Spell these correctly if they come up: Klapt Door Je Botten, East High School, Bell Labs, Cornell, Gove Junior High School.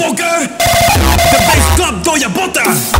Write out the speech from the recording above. pokken. De beest klapt door je botten.